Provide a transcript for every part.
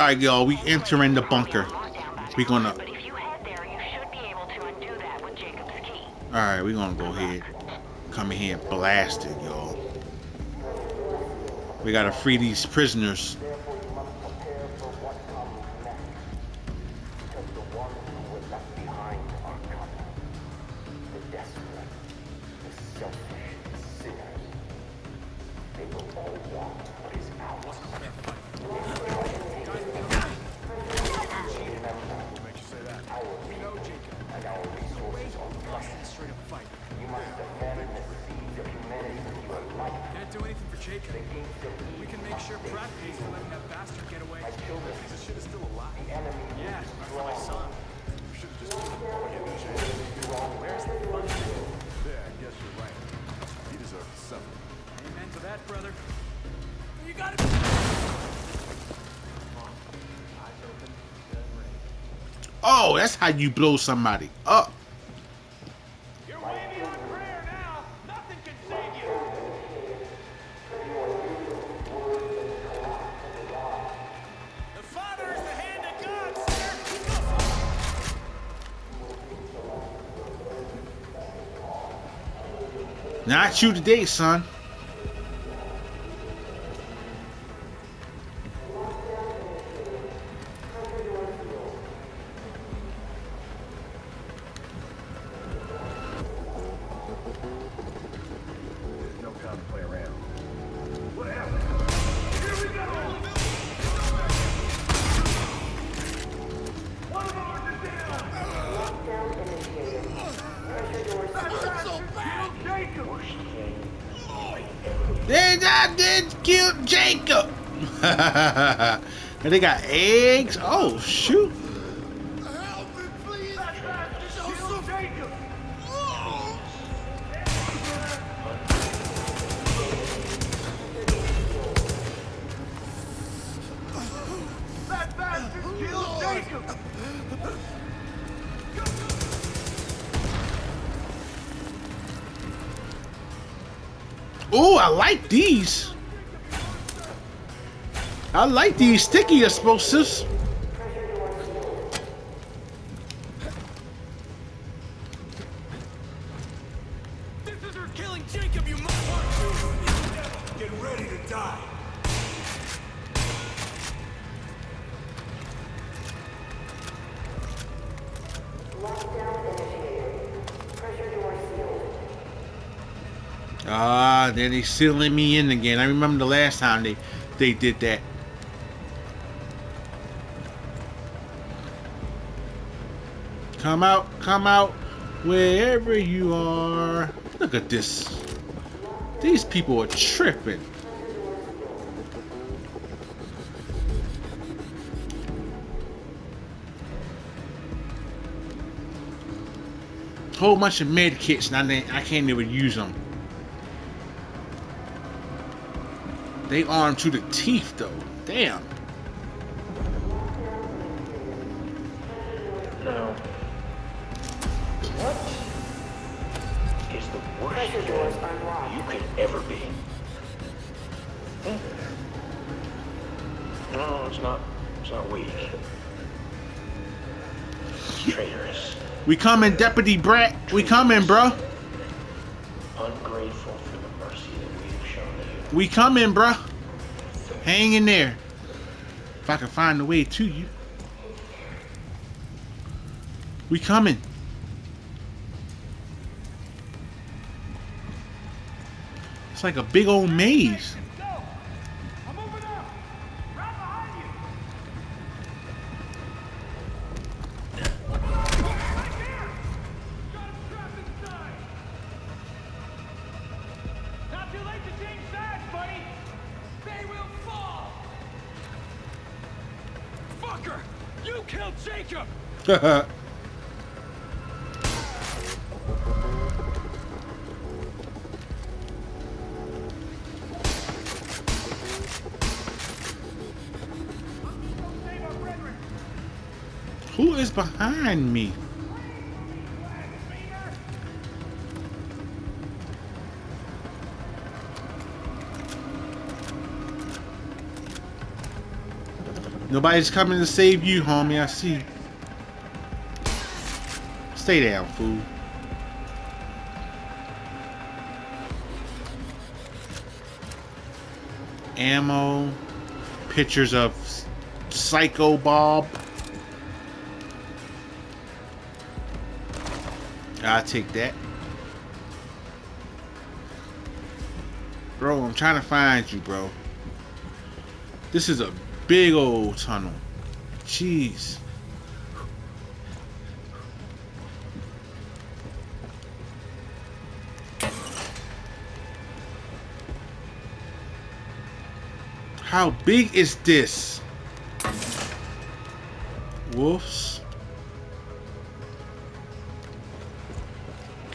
Alright, y'all, we entering the bunker. We gonna... Alright, we gonna go ahead. Come in here and blast it, y'all. We gotta free these prisoners. Oh, that's how you blow somebody up. You're way beyond prayer now. Nothing can save you. The Father is the hand of God, sir. Not you today, son. Jacob! They got eggs? Oh, shoot. Help me, please. Kill Jacob. That bastard killed Jacob. Oh, I like these. I like these sticky explosives. This is her killing Jacob, you motherfucker. Get ready to die. Ah, then they sealing me in again. I remember the last time they did that. Come out, wherever you are. Look at this. These people are tripping. Whole bunch of med kits, and I can't even use them. They armed to the teeth, though. Damn. We coming, Deputy Brett. We coming, bro. Ungrateful for the mercy that we have shown you. We coming, bro. Hang in there. If I can find a way to you. We coming. It's like a big old maze. You killed Jacob. Who is behind me? Nobody's coming to save you, homie. I see. Stay down, fool. Ammo. Pictures of Psycho Bob. I'll take that. Bro, I'm trying to find you, bro. This is a big old tunnel. Jeez. How big is this? Wolves.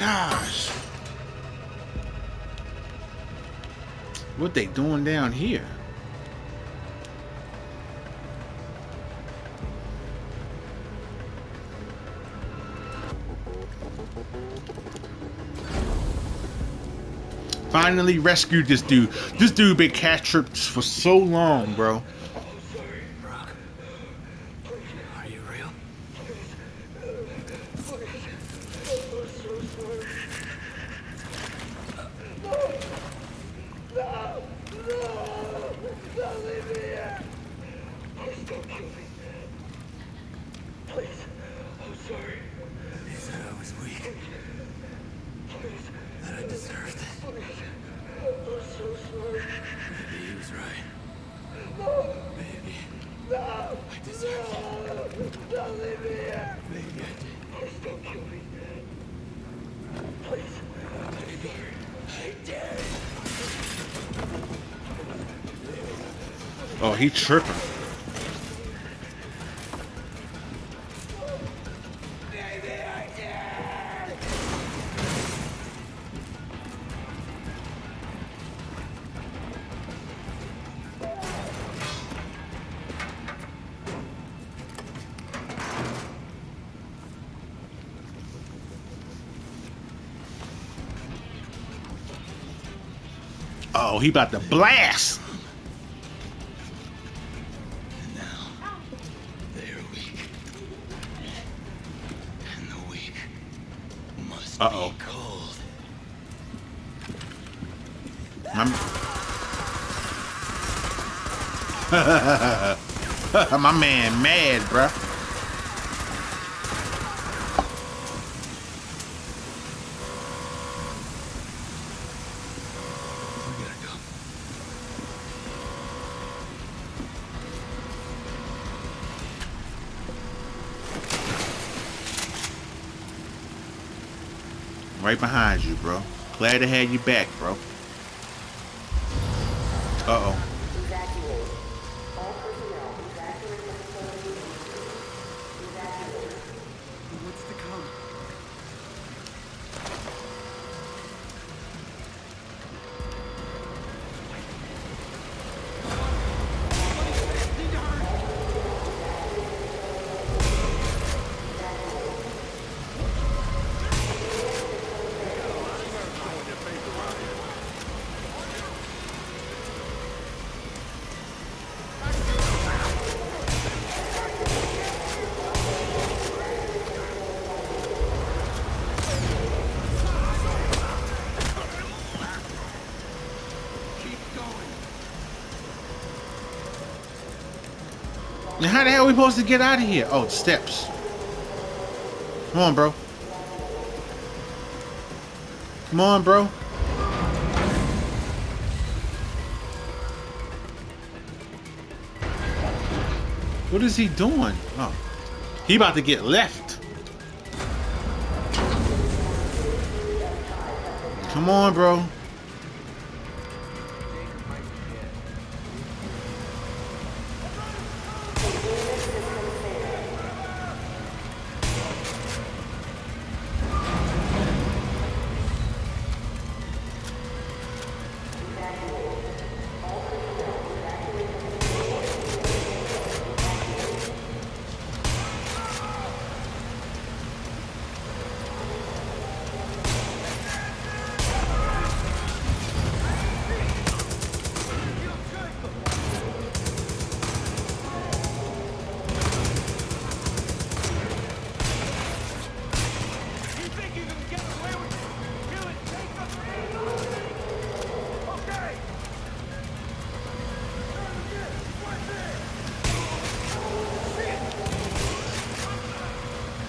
Gosh. What they doing down here? Finally rescued this dude. This dude been captured for so long, bro. Brock, are you real? Don't leave me here. Please don't kill me. Please, I'm sorry. You said I was weak. Please. That I deserved it. I'm so sorry. Maybe he was right. No. Maybe. No. I deserved it. Don't leave me here. Maybe I did. Please don't kill me. Please. Maybe. I did. Oh, he tripping. Oh, he about to blast. And now they are weak, and the weak must be cold. My man mad, bruh. Right behind you, bro. Glad to have you back, bro. Uh-oh. Evacuate. All personnel evacuate the facility. Evacuate. What's to come? Now how the hell are we supposed to get out of here? Oh, steps. Come on, bro. Come on, bro. What is he doing? Oh, he about to get left. Come on, bro.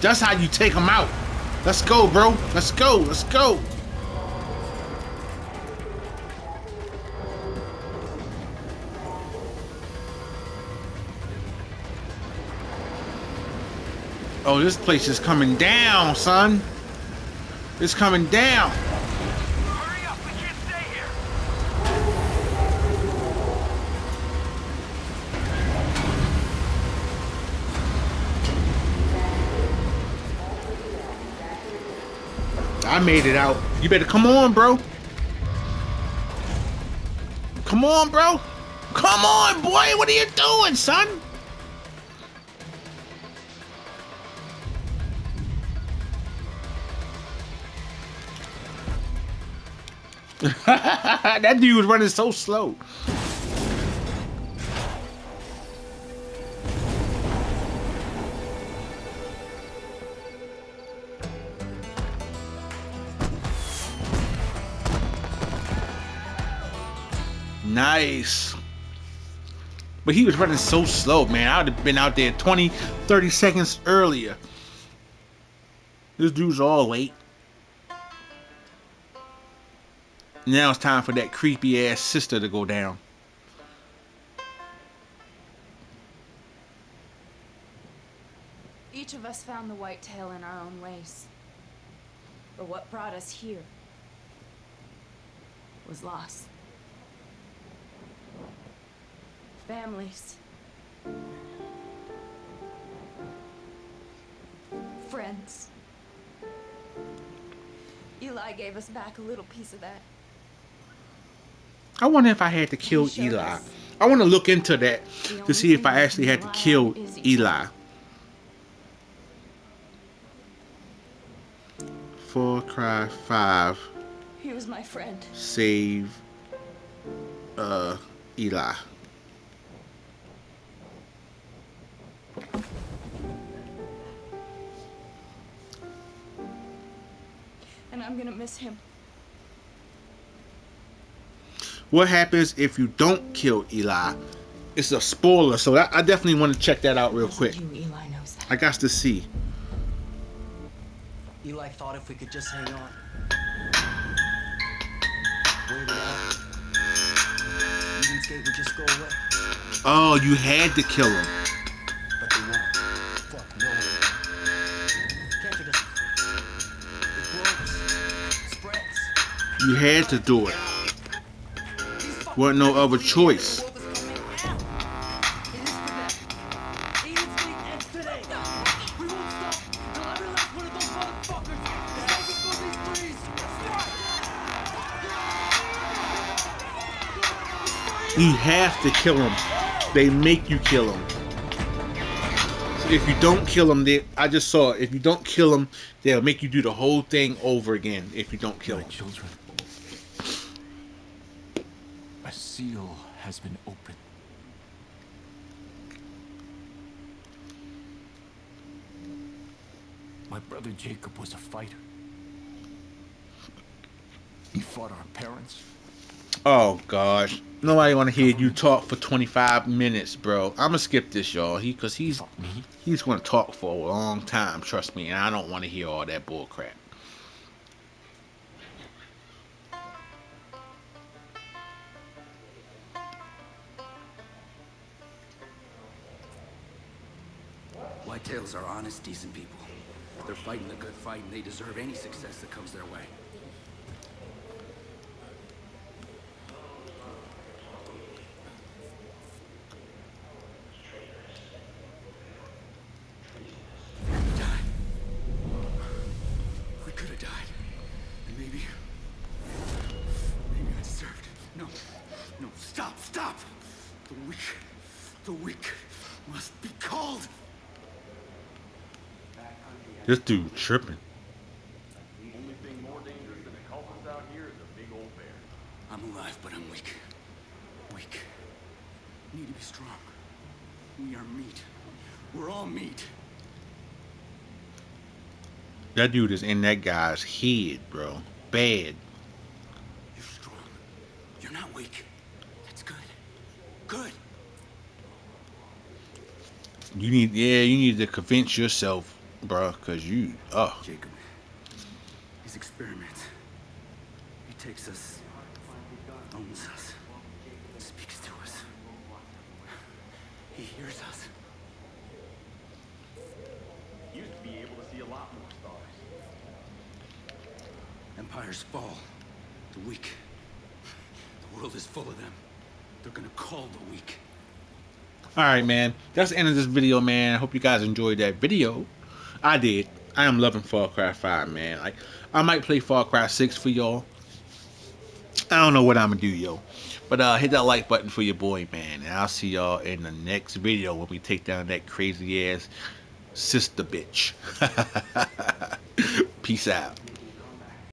That's how you take them out. Let's go, bro. Let's go. Let's go. Oh, this place is coming down, son. It's coming down. Hurry up. We can't stay here. I made it out. You better come on, bro. Come on, bro. Come on, boy. What are you doing, son? That dude was running so slow. Nice. But he was running so slow, man. I would have been out there 20, 30 seconds earlier. This dude's all late. Now it's time for that creepy ass sister to go down. Each of us found the white tail in our own ways. But what brought us here was loss. Families. Friends. Eli gave us back a little piece of that. I wonder if I had to kill Eli. I want to look into that to see if I actually had to kill Eli. Far Cry 5. He was my friend. Save Eli. And I'm gonna miss him. What happens if you don't kill Eli? It's a spoiler, so I definitely want to check that out real quick. Eli knows that. I got to see. Eli thought if we could just hang on. Wait it out. Eden's Gate would just go away. Oh, you had to kill him. But they won't. Fuck no. Can't do this. It grows. Spreads. You had to do it. Wasn't no other choice. You have to kill him. They make you kill him. So if you don't kill him, I just saw it. If you don't kill him, they'll make you do the whole thing over again if you don't kill him. A seal has been opened. My brother Jacob was a fighter. He fought our parents. Oh gosh. Nobody wanna hear you talk for 25 minutes, bro. I'ma skip this, y'all. He's gonna talk for a long time, trust me, and I don't wanna hear all that bull crap. Whitetails are honest, decent people. They're fighting the good fight, and they deserve any success that comes their way. We could have died, and maybe I deserved it. No, stop! The weak must be called. This dude tripping. The only thing more dangerous than the culprits out here is a big old bear. I'm alive, but I'm weak. Need to be strong. We are meat. We're all meat. That dude is in that guy's head, bro. Bad. You're strong. You're not weak. That's good. You need to convince yourself bro, cause you, Jacob, his experiment. He takes us, owns us, speaks to us. He hears us. Used to be able to see a lot more stars. Empires fall. The weak. The world is full of them. They're gonna call the weak. All right, man. That's the end of this video, man. I hope you guys enjoyed that video. I did. I am loving Far Cry 5, man. Like, I might play Far Cry 6 for y'all. I don't know what I'm gonna do, yo. But hit that like button for your boy, man. And I'll see y'all in the next video when we take down that crazy ass sister bitch. Peace out.